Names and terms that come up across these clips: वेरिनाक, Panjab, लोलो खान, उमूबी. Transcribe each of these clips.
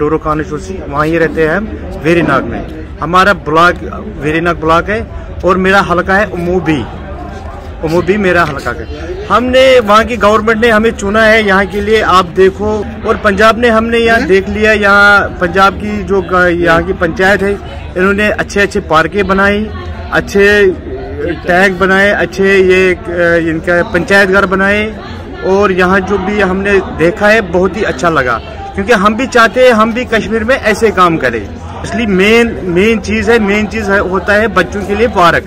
लोलो खान जी वहाँ ही रहते हैं हम वेरिनाक में। हमारा ब्लॉक वेरिनाक ब्लॉक है और मेरा हलका है उमूबी, उमूबी मेरा हलका है। हमने वहाँ की गवर्नमेंट ने हमें चुना है यहाँ के लिए, आप देखो। और पंजाब ने हमने यहाँ देख लिया, यहाँ पंजाब की जो यहाँ की पंचायत है इन्होंने अच्छे अच्छे पार्कें बनाई, अच्छे टैग बनाए, अच्छे ये इनका पंचायत घर बनाए। और यहाँ जो भी हमने देखा है बहुत ही अच्छा लगा, क्योंकि हम भी चाहते हैं हम भी कश्मीर में ऐसे काम करें। इसलिए मेन चीज़ है होता है बच्चों के लिए पार्क,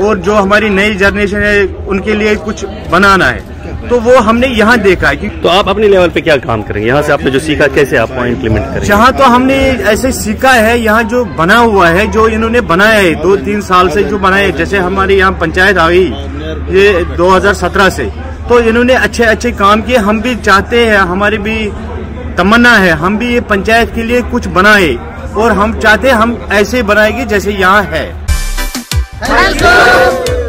और जो हमारी नई जनरेशन है उनके लिए कुछ बनाना है, तो वो हमने यहाँ देखा है। तो आप अपने लेवल पे क्या काम करेंगे, यहाँ से आपने जो सीखा कैसे आप वहाँ इम्प्लीमेंट करेंगे? जहाँ तो हमने ऐसे सीखा है, यहाँ जो बना हुआ है, जो इन्होंने बनाया है 2-3 साल से जो बनाया है, जैसे हमारे यहाँ पंचायत आ गई ये 2017 से, तो इन्होंने अच्छे अच्छे काम किए। हम भी चाहते हैं, हमारी भी तमन्ना है हम भी ये पंचायत के लिए कुछ बनाए, और हम चाहते हम ऐसे बनाएंगे जैसे यहाँ है।